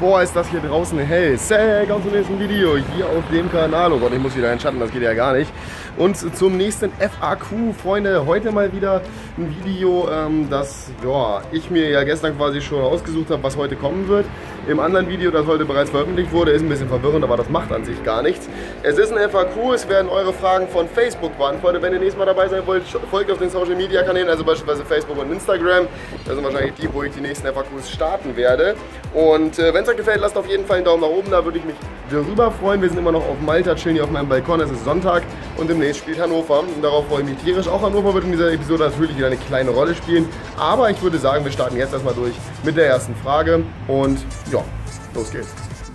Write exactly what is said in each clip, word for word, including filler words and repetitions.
Boah, ist das hier draußen hell. Hey, komm zum nächsten Video hier auf dem Kanal. Oh Gott, ich muss wieder in den Schatten, das geht ja gar nicht. Und zum nächsten F A Q, Freunde. Heute mal wieder ein Video, das ja, ich mir ja gestern quasi schon ausgesucht habe, was heute kommen wird. Im anderen Video, das heute bereits veröffentlicht wurde, ist ein bisschen verwirrend, aber das macht an sich gar nichts. Es ist ein F A Q, es werden eure Fragen von Facebook beantwortet. Wenn ihr nächstes Mal dabei sein wollt, folgt auf den Social Media Kanälen, also beispielsweise Facebook und Instagram. Das sind wahrscheinlich die, wo ich die nächsten F A Qs starten werde. Und äh, wenn es euch gefällt, lasst auf jeden Fall einen Daumen nach oben, da würde ich mich darüber freuen. Wir sind immer noch auf Malta, chillen hier auf meinem Balkon, es ist Sonntag und demnächst spielt Hannover. Und darauf freue ich mich tierisch. Auch Hannover wird in dieser Episode natürlich wieder eine kleine Rolle spielen. Aber ich würde sagen, wir starten jetzt erstmal durch mit der ersten Frage und ja, los geht's.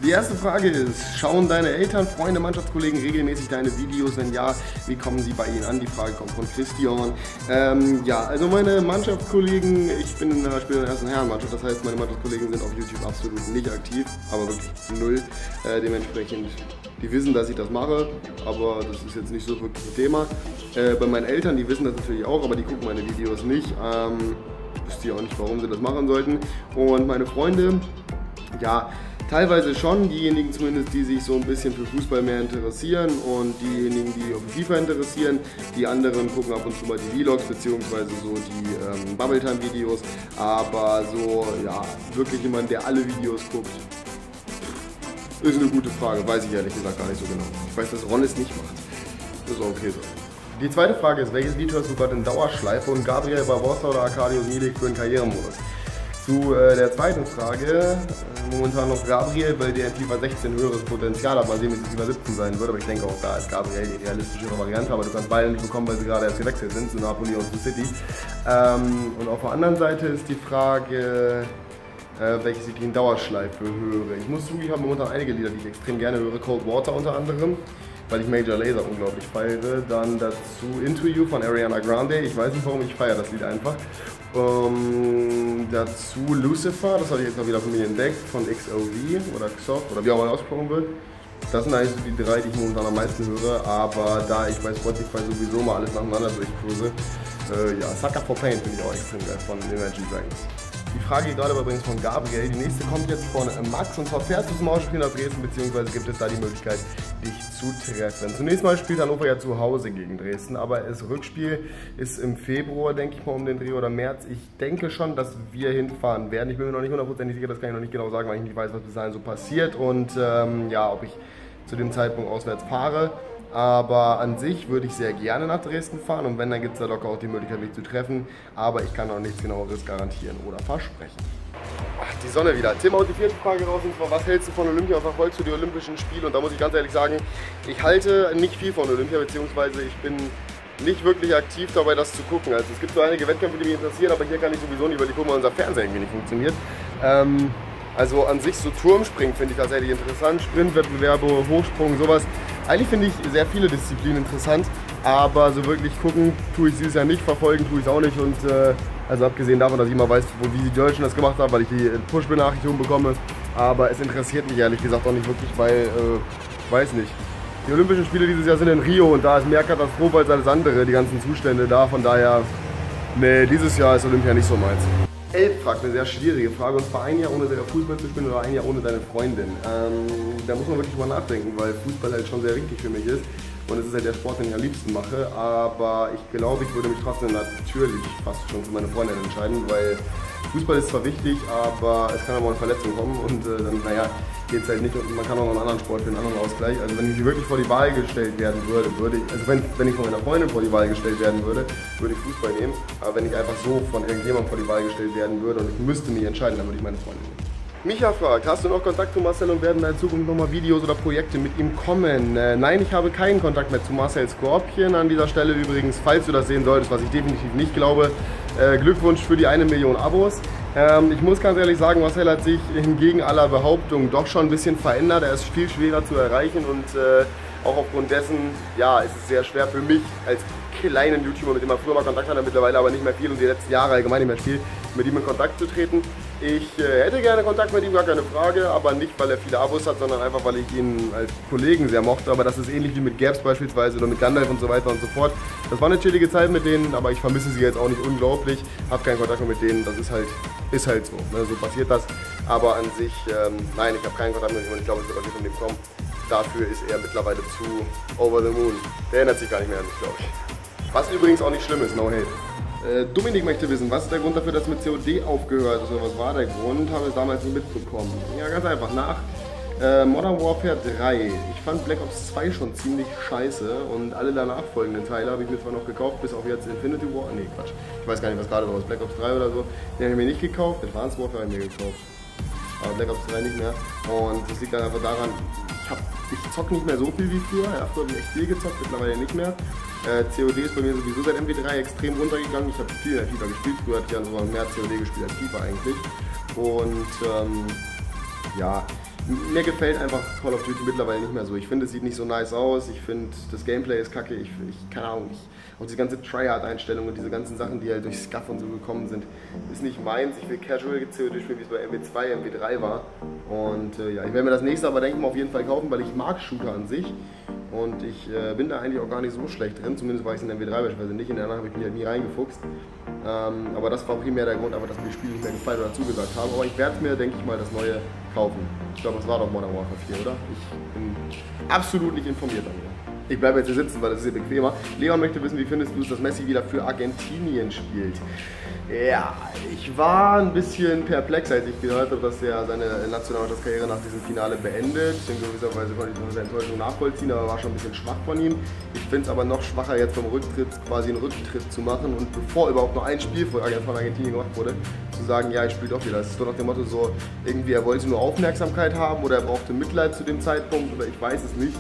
Die erste Frage ist, schauen deine Eltern, Freunde, Mannschaftskollegen regelmäßig deine Videos? Wenn ja, wie kommen sie bei ihnen an? Die Frage kommt von Christian. Ähm, ja, also meine Mannschaftskollegen, ich bin in der, in der ersten Herrenmannschaft, das heißt, meine Mannschaftskollegen sind auf YouTube absolut nicht aktiv, aber wirklich null. Äh, dementsprechend, die wissen, dass ich das mache, aber das ist jetzt nicht so wirklich ein Thema. Äh, bei meinen Eltern, die wissen das natürlich auch, aber die gucken meine Videos nicht. Ähm, wüsste ich auch nicht, warum sie das machen sollten. Und meine Freunde, ja, teilweise schon, diejenigen zumindest, die sich so ein bisschen für Fußball mehr interessieren und diejenigen, die auf FIFA interessieren. Die anderen gucken ab und zu mal die Vlogs beziehungsweise so die ähm, Bubble-Time-Videos, aber so, ja, wirklich jemand, der alle Videos guckt, ist eine gute Frage, weiß ich ehrlich gesagt gar nicht so genau. Ich weiß, dass Ron es nicht macht, das ist auch okay so. Die zweite Frage ist, welches Lied hörst du gerade in Dauerschleife und Gabriel Barbosa oder Arcadio Nielik für den Karrieremodus? Zu äh, der zweiten Frage, äh, momentan noch Gabriel, weil der in FIFA sechzehn höheres Potenzial hat, mal sehen, wie es FIFA siebzehn sein wird, aber ich denke auch, da ist Gabriel die realistischere Variante, aber du kannst beide nicht bekommen, weil sie gerade erst gewechselt sind, zu Napoli und zu City. Ähm, und auf der anderen Seite ist die Frage, äh, welches ich in Dauerschleife höre. Ich muss zugeben, ich habe momentan einige Lieder, die ich extrem gerne höre, Cold Water unter anderem, weil ich Major Laser unglaublich feiere, dann dazu Into You von Ariana Grande, ich weiß nicht warum, ich feiere das Lied einfach. Ähm, dazu Lucifer, das habe ich jetzt noch wieder von mir entdeckt, von X O V oder X O V oder wie auch immer ausgesprochen wird. Das sind eigentlich so die drei, die ich momentan am meisten höre, aber da ich bei Spotify sowieso mal alles nacheinander durchkurse, äh, ja, Sucker for Pain finde ich auch extrem geil von Imagine Dragons. Die Frage geht gerade übrigens von Gabriel, die nächste kommt jetzt von Max und zwar fährst du zum Ausspielen nach Dresden, beziehungsweise gibt es da die Möglichkeit, dich zu treffen. Zunächst mal spielt Hannover ja zu Hause gegen Dresden, aber das Rückspiel ist im Februar, denke ich mal, um den Dreh oder März. Ich denke schon, dass wir hinfahren werden. Ich bin mir noch nicht hundertprozentig sicher, das kann ich noch nicht genau sagen, weil ich nicht weiß, was bis dahin so passiert und ähm, ja, ob ich zu dem Zeitpunkt auswärts fahre. Aber an sich würde ich sehr gerne nach Dresden fahren und wenn, dann gibt es da locker auch die Möglichkeit, mich zu treffen. Aber ich kann auch nichts Genaueres garantieren oder versprechen. Ach, die Sonne wieder. Tim haut die vierte Frage raus und zwar, was hältst du von Olympia und verfolgst du die Olympischen Spiele? Und da muss ich ganz ehrlich sagen, ich halte nicht viel von Olympia, beziehungsweise ich bin nicht wirklich aktiv dabei, das zu gucken. Also es gibt so einige Wettkämpfe, die mich interessieren, aber hier kann ich sowieso nicht, weil ich gucke, weil unser Fernseher irgendwie nicht funktioniert. Ähm, also an sich so Turmspringen finde ich tatsächlich interessant, Sprintwettbewerbe, Hochsprung, sowas. Eigentlich finde ich sehr viele Disziplinen interessant, aber so wirklich gucken tue ich dieses Jahr nicht, verfolgen tue ich es auch nicht. Und äh, also abgesehen davon, dass ich immer weiß, wo, wie die Deutschen das gemacht haben, weil ich die Push-Benachrichtigung bekomme. Aber es interessiert mich ehrlich gesagt auch nicht wirklich, weil, äh, weiß nicht. Die Olympischen Spiele dieses Jahr sind in Rio und da ist mehr Katastrophe als alles andere, die ganzen Zustände da. Von daher, nee, dieses Jahr ist Olympia nicht so meins. Elf fragt, eine sehr schwierige Frage, und zwar ein Jahr ohne Fußball zu spielen oder ein Jahr ohne deine Freundin. Ähm, da muss man wirklich mal nachdenken, weil Fußball halt schon sehr wichtig für mich ist und es ist halt der Sport, den ich am liebsten mache, aber ich glaube, ich würde mich trotzdem natürlich fast schon für meine Freundin entscheiden, weil Fußball ist zwar wichtig, aber es kann auch mal eine Verletzung kommen und äh, dann, naja, geht es halt nicht und man kann auch noch einen anderen Sport für einen anderen Ausgleich. Also wenn ich wirklich vor die Wahl gestellt werden würde, würde ich, also wenn, wenn ich von meiner Freundin vor die Wahl gestellt werden würde, würde ich Fußball nehmen, aber wenn ich einfach so von irgendjemandem vor die Wahl gestellt werden würde und ich müsste mich entscheiden, dann würde ich meine Freundin nehmen. Micha fragt, hast du noch Kontakt zu Marcel und werden da in Zukunft nochmal Videos oder Projekte mit ihm kommen? Äh, nein, ich habe keinen Kontakt mehr zu Marcel Skorpion an dieser Stelle übrigens, falls du das sehen solltest, was ich definitiv nicht glaube. Äh, Glückwunsch für die eine Million Abos. Ähm, ich muss ganz ehrlich sagen, Marcel hat sich hingegen aller Behauptungen doch schon ein bisschen verändert. Er ist viel schwerer zu erreichen und äh, auch aufgrund dessen, ja, ist es sehr schwer für mich als kleinen YouTuber, mit dem man früher mal Kontakt hatte, mittlerweile aber nicht mehr viel und die letzten Jahre allgemein nicht mehr viel, mit ihm in Kontakt zu treten. Ich äh, hätte gerne Kontakt mit ihm, gar keine Frage, aber nicht, weil er viele Abos hat, sondern einfach, weil ich ihn als Kollegen sehr mochte. Aber das ist ähnlich wie mit Gabs beispielsweise oder mit Gandalf und so weiter und so fort. Das war eine chillige Zeit mit denen, aber ich vermisse sie jetzt auch nicht unglaublich. Hab keinen Kontakt mehr mit denen, das ist halt, ist halt so. Ne? So passiert das. Aber an sich, ähm, nein, ich habe keinen Kontakt mit ihm und ich glaube, es wird auch nicht von dem kommen. Dafür ist er mittlerweile zu over the moon. Der erinnert sich gar nicht mehr an mich, glaube ich. Was übrigens auch nicht schlimm ist, no hate. Äh, Dominik möchte wissen, was ist der Grund dafür, dass mit C O D aufgehört ist? Oder was war der Grund? Habe es damals nicht mitbekommen. Ja, ganz einfach. Nach äh, Modern Warfare drei. Ich fand Black Ops zwei schon ziemlich scheiße und alle danach folgenden Teile habe ich mir zwar noch gekauft, bis auf jetzt Infinity War. Nee, Quatsch. Ich weiß gar nicht, was gerade war. Black Ops drei oder so. Den habe ich mir nicht gekauft. Advanced Warfare habe ich mir gekauft. Aber Black Ops drei nicht mehr. Und das liegt dann einfach daran, ich, hab, ich zock nicht mehr so viel wie früher. Ja, früher habe ich echt viel gezockt, mittlerweile nicht mehr. Äh, C O D ist bei mir sowieso seit M W drei extrem runtergegangen. Ich habe viel mehr FIFA gespielt. Früher hatte ich ja sogar mehr C O D gespielt als FIFA eigentlich. Und ähm, ja, mir gefällt einfach Call of Duty mittlerweile nicht mehr so. Ich finde, es sieht nicht so nice aus. Ich finde, das Gameplay ist kacke. Ich, ich keine Ahnung, ich, auch diese ganze Tryhard-Einstellung und diese ganzen Sachen, die halt durch Scuff und so gekommen sind, ist nicht meins. Ich will Casual C O D spielen, wie es bei M W zwei, M W drei war. Und äh, ja, ich werde mir das nächste aber denke ich mal auf jeden Fall kaufen, weil ich mag Shooter an sich. Und ich äh, bin da eigentlich auch gar nicht so schlecht drin, zumindest war ich in M W drei beispielsweise nicht, in der anderen habe ich mich halt nie reingefuchst. Ähm, aber das war primär der Grund, aber dass mir das Spiel nicht mehr gefallen oder zugesagt haben. Aber ich werde mir, denke ich mal, das neue kaufen. Ich glaube, das war doch Modern Warfare vier, oder? Ich bin absolut nicht informiert darüber. Ich bleibe jetzt hier sitzen, weil das ist hier bequemer. Leon möchte wissen, wie findest du es, dass Messi wieder für Argentinien spielt? Ja, ich war ein bisschen perplex, als ich gehört habe, dass er seine Nationalmannschaftskarriere nach diesem Finale beendet. In gewisser Weise konnte ich noch seine Enttäuschung nachvollziehen, aber war schon ein bisschen schwach von ihm. Ich finde es aber noch schwacher, jetzt vom Rücktritt quasi einen Rücktritt zu machen und bevor überhaupt noch ein Spiel von Argentinien gemacht wurde, zu sagen, ja, ich spiele doch wieder. Das ist doch nach dem Motto so, irgendwie er wollte nur Aufmerksamkeit haben oder er brauchte Mitleid zu dem Zeitpunkt oder ich weiß es nicht.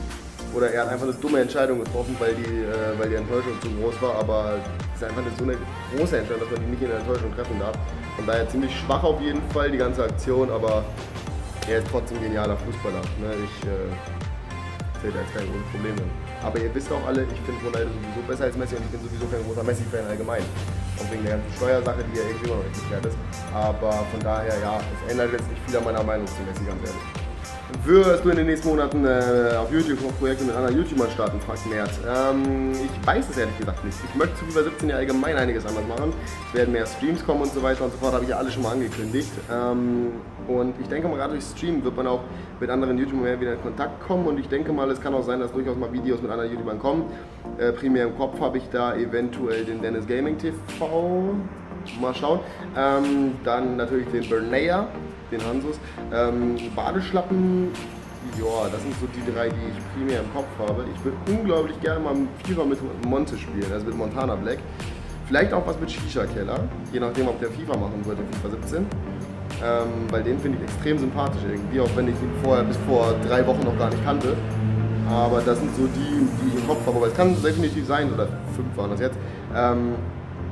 Oder er hat einfach eine dumme Entscheidung getroffen, weil die, äh, weil die Enttäuschung zu groß war, aber es ist einfach eine so eine große Entscheidung, dass man die nicht in der Enttäuschung treffen darf. Von daher ziemlich schwach auf jeden Fall, die ganze Aktion, aber er ist trotzdem genialer Fußballer. Ne? Ich äh, sehe da jetzt kein großes Problem hin. Aber ihr wisst auch alle, ich finde Ronaldo sowieso besser als Messi und ich bin sowieso kein großer Messi-Fan allgemein. Auch wegen der ganzen Steuersache, die ja irgendwie immer noch nicht geklärt ist. Aber von daher, ja, es ändert jetzt nicht viel an meiner Meinung zu Messi, ganz ehrlich. Würdest du in den nächsten Monaten äh, auf YouTube noch Projekte mit anderen YouTubern starten, fragt Mert. Ähm, ich weiß es ehrlich gesagt nicht. Ich möchte zu FIFA siebzehn ja allgemein einiges anders machen. Es werden mehr Streams kommen und so weiter und so fort, habe ich ja alle schon mal angekündigt. Ähm, und ich denke mal, gerade durch Streamen wird man auch mit anderen YouTubern mehr wieder in Kontakt kommen und ich denke mal, es kann auch sein, dass durchaus mal Videos mit anderen YouTubern kommen. Äh, primär im Kopf habe ich da eventuell den Dennis Gaming T V, mal schauen. Ähm, dann natürlich den Bernaya, den Hansus. Ähm, Badeschlappen, ja, das sind so die drei, die ich primär im Kopf habe. Ich würde unglaublich gerne mal FIFA mit Monte spielen, also mit Montana Black. Vielleicht auch was mit Shisha-Keller, je nachdem, ob der FIFA machen sollte, FIFA siebzehn. Ähm, weil den finde ich extrem sympathisch irgendwie, auch wenn ich ihn vorher bis vor drei Wochen noch gar nicht kannte. Aber das sind so die, die ich im Kopf habe. Aber es kann definitiv sein, oder fünf waren das jetzt. Ähm,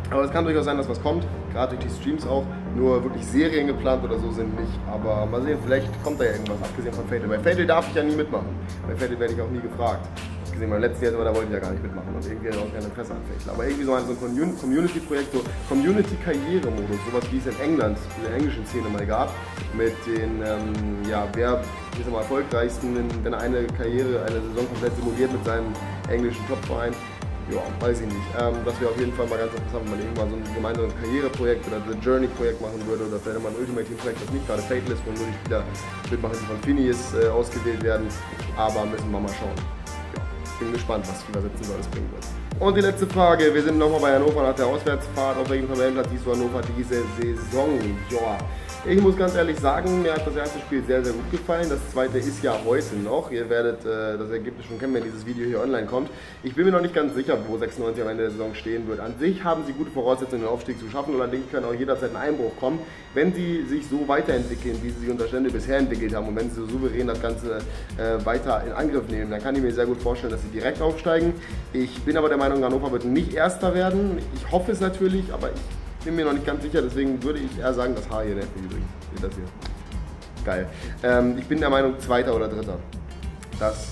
Aber es kann durchaus sein, dass was kommt, gerade durch die Streams auch. Nur wirklich Serien geplant oder so sind nicht. Aber mal sehen, vielleicht kommt da ja irgendwas, abgesehen von Fatal. Bei Fatal darf ich ja nie mitmachen. Bei Fatal werde ich auch nie gefragt. Abgesehen beim letzten Jahr, aber da wollte ich ja gar nicht mitmachen. Und irgendwie auch keine Presse an Fatal. Aber irgendwie so ein, so ein Community-Projekt, so Community-Karriere-Modus, sowas wie es in England, in der englischen Szene mal gab. Mit den, ähm, ja, wer ist am erfolgreichsten, wenn eine Karriere, eine Saison komplett simuliert mit seinem englischen Topverein. Ja, weiß ich nicht. Ähm, das wäre auf jeden Fall mal ganz interessant, wenn man irgendwann so ein gemeinsames Karriereprojekt oder The Journey-Projekt machen würde oder vielleicht mal ein Ultimate-Team-Projekt, das nicht gerade Fatal ist, wo nur die Spieler mitmachen, die von Phineas äh, ausgewählt werden. Aber müssen wir mal schauen. Ja, bin gespannt, was FIFA siebzehn alles bringen wird. Und die letzte Frage. Wir sind nochmal bei Hannover nach der Auswärtsfahrt. Auf welchem Tabellenplatz siehst du Hannover diese Saison? Ja. Ich muss ganz ehrlich sagen, mir hat das erste Spiel sehr, sehr gut gefallen. Das zweite ist ja heute noch. Ihr werdet äh, das Ergebnis schon kennen, wenn dieses Video hier online kommt. Ich bin mir noch nicht ganz sicher, wo sechsundneunzig am Ende der Saison stehen wird. An sich haben sie gute Voraussetzungen, den Aufstieg zu schaffen. Allerdings kann auch jederzeit ein Einbruch kommen, wenn sie sich so weiterentwickeln, wie sie sich unter Stände bisher entwickelt haben. Und wenn sie so souverän das Ganze äh, weiter in Angriff nehmen, dann kann ich mir sehr gut vorstellen, dass sie direkt aufsteigen. Ich bin aber der Meinung, Hannover wird nicht Erster werden. Ich hoffe es natürlich, aber ich... Ich bin mir noch nicht ganz sicher, deswegen würde ich eher sagen, das H hier, ne? Übrigens, das hier. Geil. Ähm, ich bin der Meinung, Zweiter oder Dritter. Das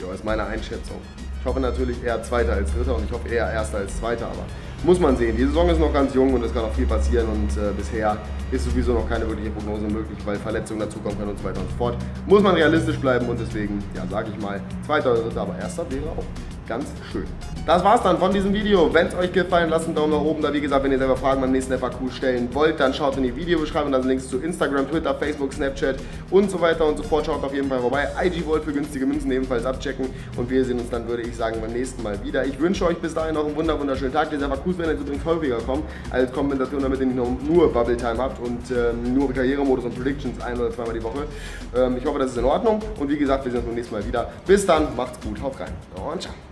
jo, ist meine Einschätzung. Ich hoffe natürlich eher Zweiter als Dritter und ich hoffe eher Erster als Zweiter, aber muss man sehen. Die Saison ist noch ganz jung und es kann noch viel passieren und äh, bisher ist sowieso noch keine wirkliche Prognose möglich, weil Verletzungen dazukommen können und so weiter und so fort. Muss man realistisch bleiben und deswegen, ja, sage ich mal, Zweiter oder Dritter, aber Erster wäre auch ganz schön. Das war's dann von diesem Video. Wenn es euch gefallen, lasst einen Daumen nach oben da. Wie gesagt, wenn ihr selber Fragen beim nächsten F A Q stellen wollt, dann schaut in die Videobeschreibung. Da sind Links zu Instagram, Twitter, Facebook, Snapchat und so weiter und so fort. Schaut auf jeden Fall vorbei. I G World für günstige Münzen ebenfalls abchecken. Und wir sehen uns dann, würde ich sagen, beim nächsten Mal wieder. Ich wünsche euch bis dahin noch einen wunder wunderschönen Tag. Diese F A Qs werden jetzt übrigens häufiger kommen als Kompensation, damit ihr nicht nur, nur Bubble Time habt und ähm, nur Karrieremodus und Predictions ein- oder zweimal die Woche. Ähm, ich hoffe, das ist in Ordnung. Und wie gesagt, wir sehen uns beim nächsten Mal wieder. Bis dann, macht's gut, haut rein und ciao.